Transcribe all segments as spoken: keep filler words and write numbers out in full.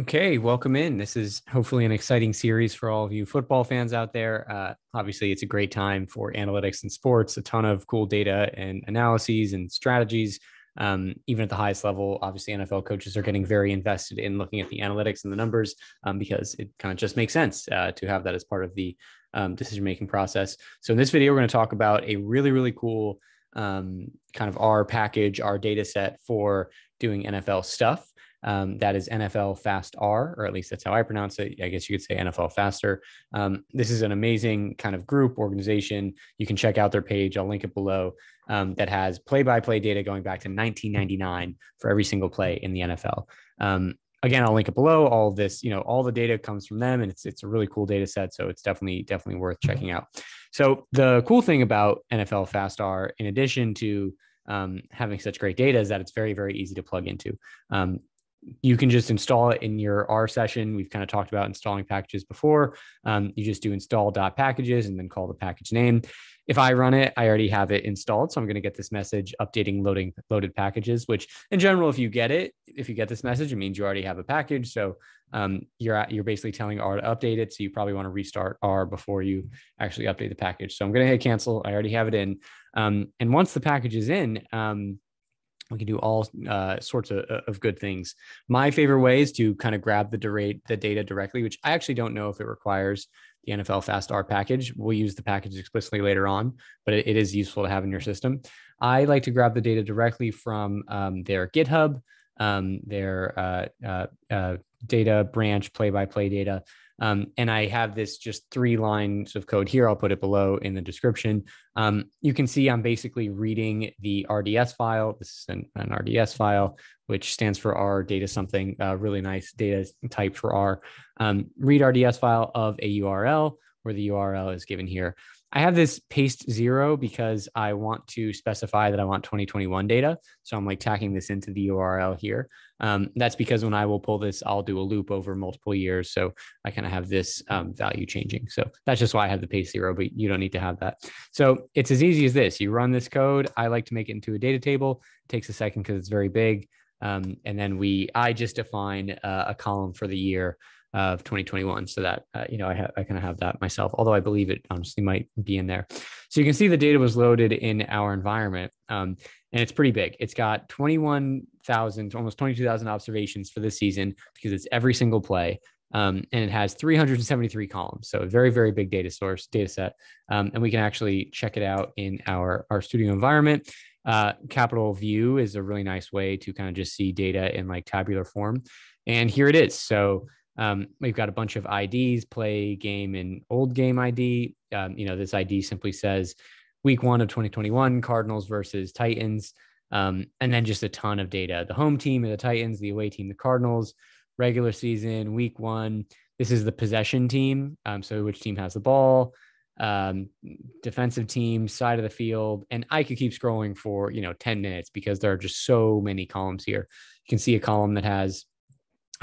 Okay, welcome in. This is hopefully an exciting series for all of you football fans out there. Uh, obviously, it's a great time for analytics and sports, a ton of cool data and analyses and strategies. Um, even at the highest level, obviously, N F L coaches are getting very invested in looking at the analytics and the numbers um, because it kind of just makes sense uh, to have that as part of the um, decision-making process. So in this video, we're going to talk about a really, really cool um, kind of R package, R data set for doing N F L stuff. Um, that is N F L fast R, or at least that's how I pronounce it. I guess you could say N F L fast R. Um, this is an amazing kind of group organization. You can check out their page. I'll link it below. Um, that has play-by-play data going back to nineteen ninety-nine for every single play in the N F L. Um, again, I'll link it below. All of this, you know, all the data comes from them, and it's it's a really cool data set. So it's definitely definitely worth checking out. So the cool thing about N F L fast R, in addition to um, having such great data, is that it's very very easy to plug into. Um, You can just install it in your R session. We've kind of talked about installing packages before. Um, you just do install.packages and then call the package name. If I run it, I already have it installed. So I'm going to get this message updating loading loaded packages, which in general, if you get it, if you get this message, it means you already have a package. So um, you're at, you're basically telling R to update it. So you probably want to restart R before you actually update the package. So I'm going to hit cancel. I already have it in. Um, and once the package is in, um, we can do all uh, sorts of, of good things. My favorite way is to kind of grab the, derate, the data directly, which I actually don't know if it requires the N F L fast R package. We'll use the package explicitly later on, but it, it is useful to have in your system. I like to grab the data directly from um, their GitHub, um, their uh, uh, uh, data branch, play-by-play data. Um, and I have this just three lines of code here. I'll put it below in the description. Um, you can see I'm basically reading the R D S file. This is an, an R D S file, which stands for R data something, uh, really nice data type for R. Um, read R D S file of a U R L, where the U R L is given here. I have this paste zero because I want to specify that I want twenty twenty-one data. So I'm like tacking this into the U R L here. Um, that's because when I will pull this, I'll do a loop over multiple years. So I kind of have this um, value changing. So that's just why I have the paste zero, but you don't need to have that. So it's as easy as this. You run this code. I like to make it into a data table. It takes a second because it's very big. Um, and then we, I just define uh, a column for the year of twenty twenty-one, so that uh, you know I, I kind of have that myself, although I believe it honestly might be in there. So you can see the data was loaded in our environment, um, and it's pretty big. It's got twenty-one thousand, almost twenty-two thousand observations for this season because it's every single play, um, and it has three hundred seventy-three columns. So a very, very big data source, data set, um, and we can actually check it out in our, our studio environment. Uh, Capital View is a really nice way to kind of just see data in like tabular form, and here it is. So Um, we've got a bunch of I Ds, play, game, and old game I D. Um, you know, this I D simply says week one of twenty twenty-one, Cardinals versus Titans, um, and then just a ton of data. The home team are the Titans, the away team, the Cardinals, regular season, week one. This is the possession team, um, so which team has the ball, um, defensive team, side of the field. And I could keep scrolling for, you know, ten minutes because there are just so many columns here. You can see a column that has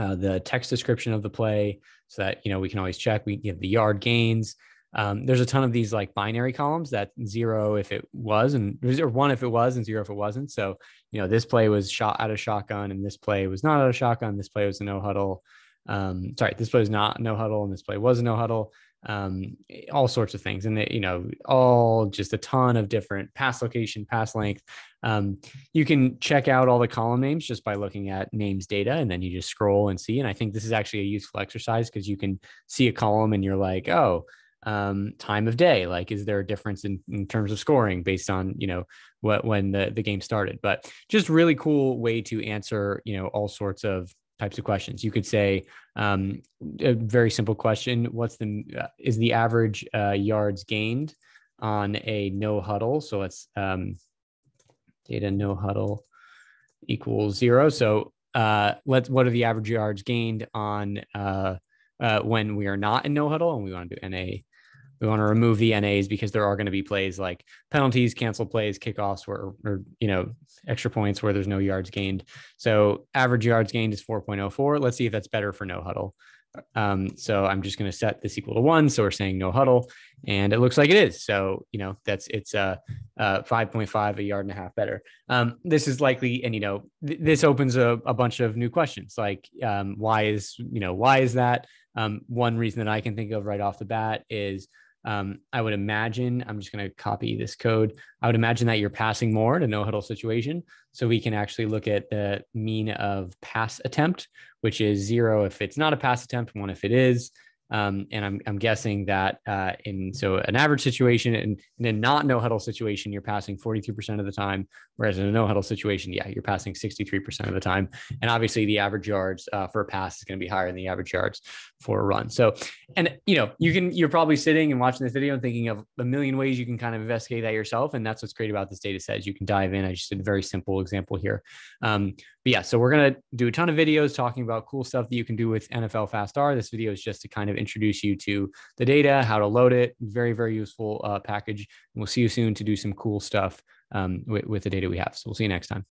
Uh, the text description of the play, so that, you know, we can always check. We give the yard gains. Um, there's a ton of these like binary columns that zero if it was, and or one if it was, and zero if it wasn't. So, you know, this play was shot out of shotgun, and this play was not out of shotgun. This play was a no huddle. Um, sorry, this play was not no huddle, and this play was a no huddle. Um, all sorts of things, and it, you know, all just a ton of different pass location, pass length. Um, you can check out all the column names just by looking at names data, and then you just scroll and see. And I think this is actually a useful exercise because you can see a column and you're like, oh, um, time of day. Like, is there a difference in, in terms of scoring based on, you know, what when the, the game started? But just really cool way to answer, you know, all sorts of types of questions. You could say um, a very simple question: What's the uh, is the average uh, yards gained on a no huddle? So let's um, data no huddle equals zero. So uh, let's what are the average yards gained on uh, uh, when we are not in no huddle, and we want to do N A. We want to remove the N As because there are going to be plays like penalties, cancel plays, kickoffs, or, or you know, extra points where there's no yards gained. So average yards gained is four point oh four. Let's see if that's better for no huddle. Um, so I'm just going to set this equal to one. So we're saying no huddle, and it looks like it is. So, you know, that's, it's a uh, uh, five point five, a yard and a half better. Um, this is likely. And, you know, th this opens a, a bunch of new questions like, um, why is, you know, why is that? Um, one reason that I can think of right off the bat is, um, I would imagine, I'm just going to copy this code. I would imagine that you're passing more in a no huddle situation. So we can actually look at the mean of pass attempt, which is zero if it's not a pass attempt, one if it is. Um, and I'm, I'm guessing that uh, in so an average situation and in, in a not no huddle situation, you're passing forty-three percent of the time, whereas in a no huddle situation, yeah, you're passing sixty-three percent of the time. And obviously the average yards uh, for a pass is going to be higher than the average yards for a run. So, and you know, you can, you're probably sitting and watching this video and thinking of a million ways you can kind of investigate that yourself. And that's what's great about this data set is you can dive in. I just did a very simple example here. Um, but yeah, so we're going to do a ton of videos talking about cool stuff that you can do with N F L fast R. This video is just to kind of introduce you to the data, how to load it. Very, very useful uh, package. And we'll see you soon to do some cool stuff um, with, with the data we have. So we'll see you next time.